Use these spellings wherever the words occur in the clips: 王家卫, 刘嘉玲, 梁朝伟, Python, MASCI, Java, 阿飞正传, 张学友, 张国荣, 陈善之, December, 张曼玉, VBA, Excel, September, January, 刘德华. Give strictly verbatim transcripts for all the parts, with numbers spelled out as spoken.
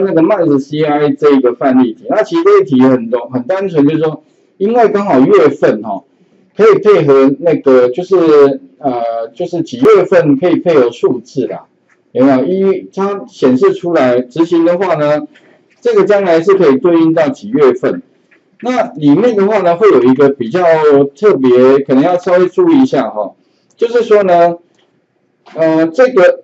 那个 M A S C I 这个范例题，那其实这一题很多很单纯，就是说，因为刚好月份哈、哦，可以配合那个就是呃就是几月份可以配合数字啦，有没有？一它显示出来执行的话呢，这个将来是可以对应到几月份。那里面的话呢，会有一个比较特别，可能要稍微注意一下哈、哦，就是说呢，呃这个。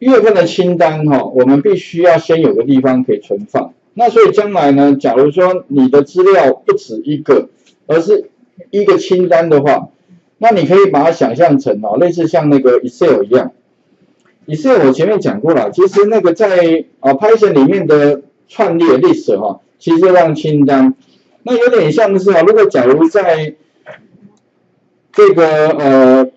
月份的清单哈，我们必须要先有个地方可以存放。那所以将来呢，假如说你的资料不止一个，而是一个清单的话，那你可以把它想象成哦，类似像那个 Excel 一样。Excel 我前面讲过了，其实那个在啊 Python 里面的串列 list 哈，其实让清单，那有点像是啊，如果假如在这个呃。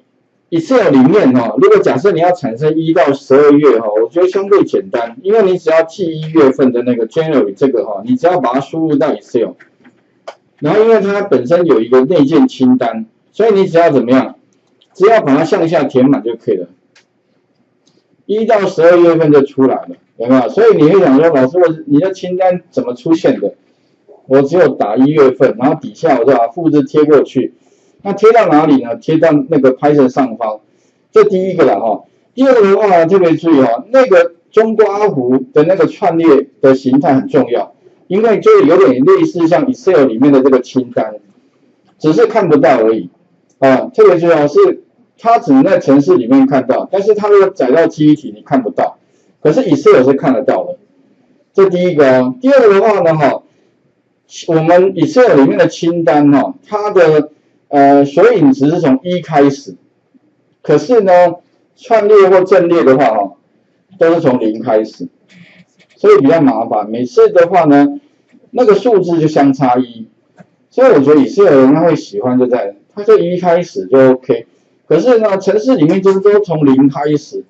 Excel 里面哈，如果假设你要产生一到十二月哈，我觉得相对简单，因为你只要记一月份的那个 January 这个哈，你只要把它输入到 Excel， 然后因为它本身有一个内建清单，所以你只要怎么样，只要把它向下填满就可以了，一到十二月份就出来了，有没有？所以你会想说，老师，我你的清单怎么出现的？我只有打一月份，然后底下我就把复制贴过去。 那贴到哪里呢？贴到那个 Python 上方，这第一个了哈。第二个的话呢，特别注意哈，那个中括弧的那个串列的形态很重要，因为就是有点类似像 Excel 里面的这个清单，只是看不到而已啊。特别注意哦，是它只能在程式里面看到，但是它如果载到记忆体你看不到，可是 Excel 是看得到的。这第一个哦。第二个的话呢哈，我们 Excel 里面的清单哈，它的 呃，索引值是从一开始，可是呢，串列或阵列的话，哦，都是从零开始，所以比较麻烦。每次的话呢，那个数字就相差一，所以我觉得以色列人他会喜欢就在，他就一开始就 OK。可是呢，程式里面就是都从零开始，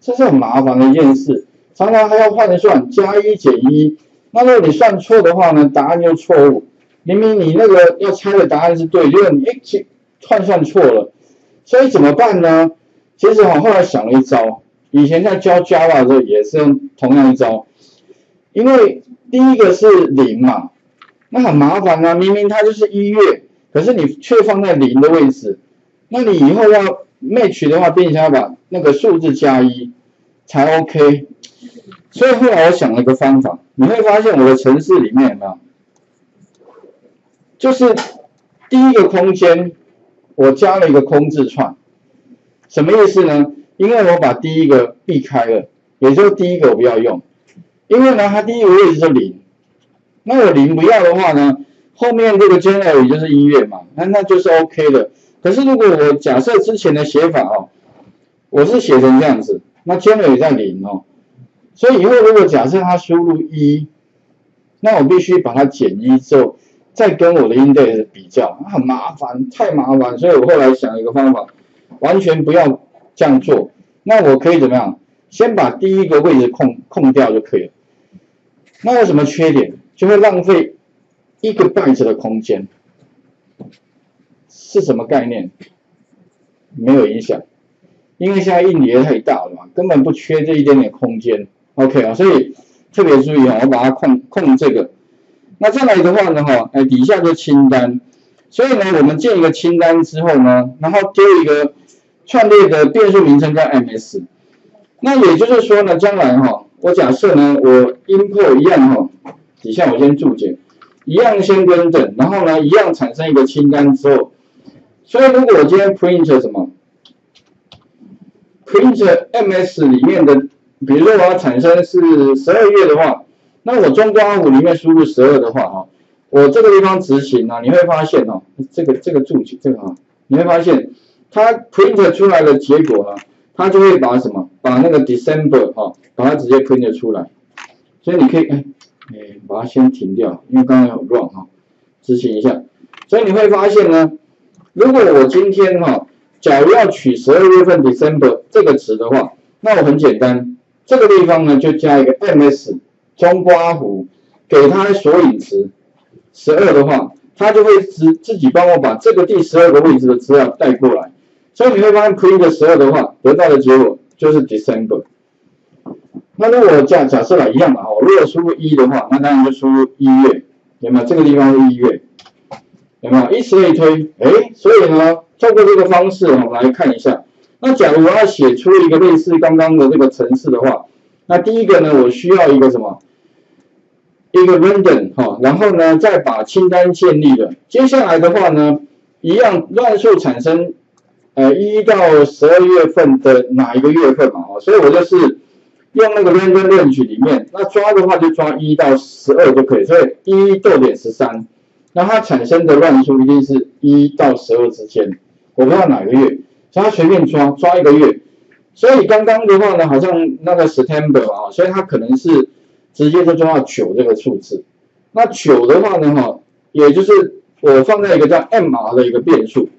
这是很麻烦的一件事，常常还要换算加一减一，那如果你算错的话呢，答案就错误。 明明你那个要猜的答案是对，结果你哎换算错了，所以怎么办呢？其实我后来想了一招，以前在教 Java 的时候也是用同样一招，因为第一个是零嘛，那很麻烦啊，明明它就是一月，可是你却放在零的位置，那你以后要 match 的话，变成要把那个数字加一才 OK。所以后来我想了一个方法，你会发现我的程式里面有没有？ 就是第一个空间，我加了一个空字串，什么意思呢？因为我把第一个避开了，也就是第一个我不要用，因为呢它第一个位置是零，那我零不要的话呢，后面这个 January 就是一月嘛，那那就是 OK 的。可是如果我假设之前的写法哦，我是写成这样子，那 January 在零哦，所以以后如果假设它输入一，那我必须把它减一之后。 再跟我的 index 比较，很麻烦，太麻烦，所以我后来想了一个方法，完全不要这样做。那我可以怎么样？先把第一个位置空空掉就可以了。那有什么缺点？就会浪费一个 byte 的空间，是什么概念？没有影响，因为现在硬碟太大了嘛，根本不缺这一点点空间。OK 啊，所以特别注意啊，我把它控控这个。 那再来的话呢，哈，哎，底下就清单，所以呢，我们建一个清单之后呢，然后丢一个串列的变数名称叫 M S。那也就是说呢，将来哈，我假设呢，我 import 一样哈，底下我先注解，一样先跟等，然后呢，一样产生一个清单之后，所以如果我今天 print 什么 ，print M S 里面的，比如说我要产生是十二月的话。 那我中括弧里面输入十二的话，哈，我这个地方执行啊，你会发现哦，这个这个注解这个啊，你会发现它 print 出来的结果呢，它就会把什么，把那个 December 哈，把它直接 print 出来。所以你可以哎哎，把它先停掉，因为刚刚有 run 哈，执行一下。所以你会发现呢，如果我今天哈，假如要取十二月份 December 这个值的话，那我很简单，这个地方呢就加一个 M S。 中括弧给它索引值十二的话，它就会自自己帮我把这个第十二个位置的资料带过来，所以你会发现 print 十二的话，得到的结果就是 December。那如果假假设了一样嘛，我如果输入一的话，那当然就输入一月，有没有？这个地方是一月，有没有？以此类推，哎，所以呢，透过这个方式，我们来看一下。那假如我要写出一个类似刚刚的这个程式的话，那第一个呢，我需要一个什么？一个 random 哈，然后呢，再把清单建立了。接下来的话呢，一样乱数产生，呃，一到十二月份的哪一个月份嘛？哦，所以我就是。 用那个 random range 里面，那抓的话就抓一到十二就可以，所以一逗点十三，那它产生的乱数一定是一到十二之间，我不知道哪个月，所以它随便抓抓一个月，所以刚刚的话呢，好像那个 September 啊，所以它可能是直接就抓到九这个数字，那九的话呢，哈，也就是我放在一个叫 M R 的一个变数，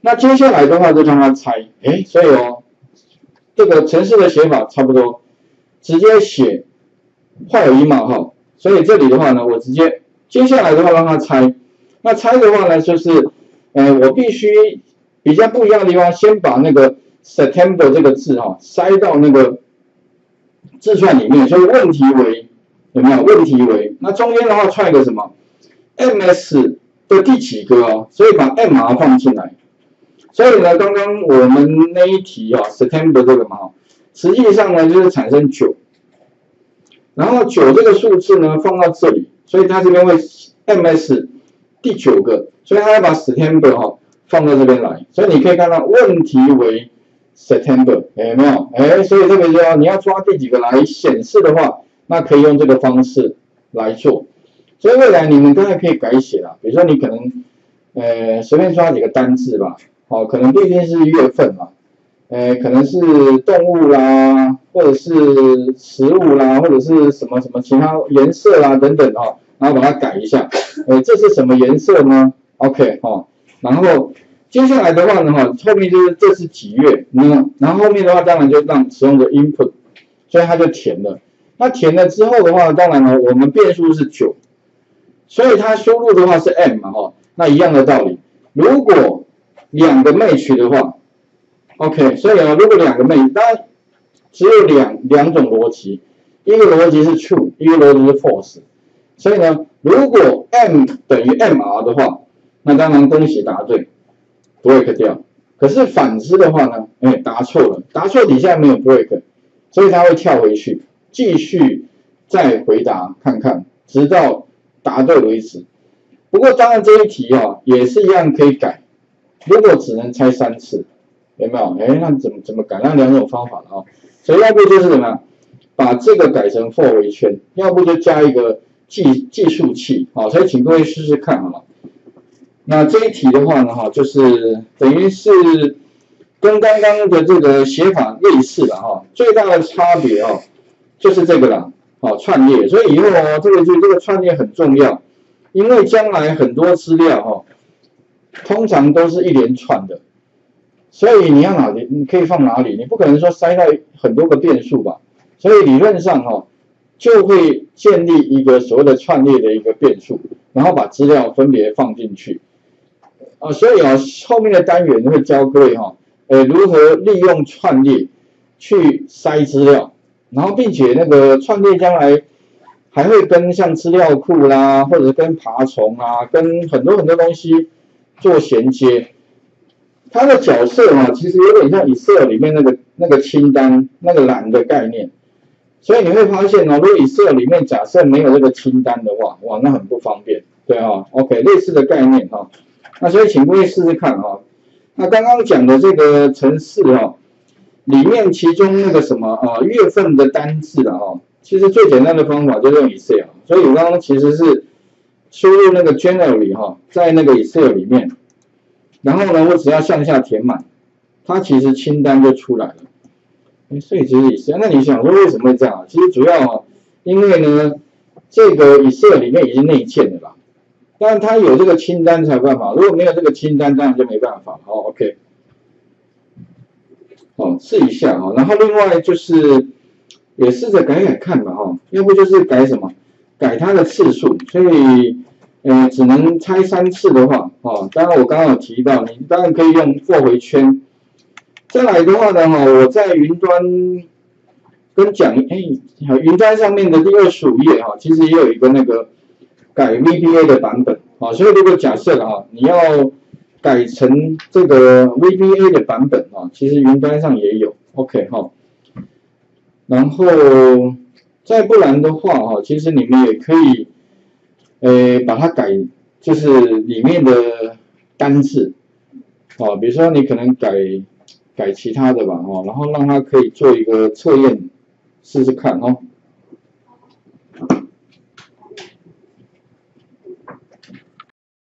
那接下来的话就让它猜，哎，所以哦，这个程式的写法差不多。 直接写画有一码哈，所以这里的话呢，我直接接下来的话让它猜，那猜的话呢，就是呃我必须比较不一样的地方，先把那个 September 这个字哈、哦、塞到那个字串里面，所以问题为有没有问题为？那中间的话串一个什么 M S 的第几个哦，所以把 M R 放进来，所以呢，刚刚我们那一题啊、哦、September 这个嘛。 实际上呢，就是产生九，然后九这个数字呢放到这里，所以它这边会 M S 第九个，所以它要把 September 哈、哦、放到这边来，所以你可以看到问题为 September 有没有？哎，所以这个要你要抓第几个来显示的话，那可以用这个方式来做。所以未来你们当然可以改写啦，比如说你可能呃随便抓几个单字吧，哦，可能不一定是月份嘛。 呃，可能是动物啦，或者是食物啦，或者是什么什么其他颜色啦等等哦，然后把它改一下。呃，这是什么颜色呢 ？OK 哦，然后接下来的话呢，哈，后面就是这是几月，嗯，然后后面的话当然就让使用者 input， 所以它就填了。那填了之后的话，当然呢，我们变数是 九， 所以它输入的话是 M 嘛，哈，那一样的道理，如果两个 match 的话。 OK， 所以啊，如果两个 match， 当然只有两两种逻辑，一个逻辑是 true， 一个逻辑是 false。所以呢，如果 m 等于 mr 的话，那当然恭喜答对 ，break 掉。可是反之的话呢，哎，答错了，答错底下没有 break， 所以它会跳回去，继续再回答看看，直到答对为止。不过当然这一题啊，也是一样可以改，如果只能猜三次。 有没有？哎，那怎么怎么改？那两种方法了啊、哦。所以要不就是什么，把这个改成 for 围圈，要不就加一个计计数器啊、哦。所以请各位试试看好了。那这一题的话呢，哈，就是等于是跟刚刚的这个写法类似的哈、哦。最大的差别哦，就是这个啦，哦，串列。所以以后哦，这个就这个串列很重要，因为将来很多资料哦，通常都是一连串的。 所以你要哪里，你可以放哪里，你不可能说塞到很多个变数吧。所以理论上哈、哦，就会建立一个所谓的串列的一个变数，然后把资料分别放进去。啊、哦，所以啊、哦，后面的单元会教各位哈、哦，呃，如何利用串列去塞资料，然后并且那个串列将来还会跟像资料库啦，或者跟爬虫啊，跟很多很多东西做衔接。 它的角色啊，其实有点像 Excel 里面那个那个清单那个栏的概念，所以你会发现哦，如果 Excel 里面假设没有这个清单的话，哇，那很不方便，对啊、哦、，OK， 类似的概念哈、哦，那所以请各位试试看啊、哦，那刚刚讲的这个程式哦，里面其中那个什么啊、哦、月份的单字啊、哦，其实最简单的方法就是用 Excel， 所以我刚刚其实是输入那个 January 哈、哦，在那个 Excel 里面。 然后呢，我只要向下填满，它其实清单就出来了。所以其实也是，那你想说为什么会这样啊？其实主要啊、哦，因为呢，这个 Excel 里面已经内建的啦，当然它有这个清单才有办法，如果没有这个清单，当然就没办法。好 ，OK， 哦，试一下啊、哦。然后另外就是也试着改改看吧哈、哦，要不就是改什么，改它的次数，所以。 呃，只能拆三次的话，哦，当然我刚刚有提到，你当然可以用for回圈。再来的话呢，哈，我在云端跟讲义云端上面的第二十五页哈，其实也有一个那个改 V B A 的版本啊，所以如果假设啊你要改成这个 V B A 的版本啊，其实云端上也有 OK 哈，然后再不然的话哈，其实你们也可以呃把它改，就是里面的单字啊，比如说你可能改。 改其他的吧，哦，然后让它可以做一个测验，试试看哦。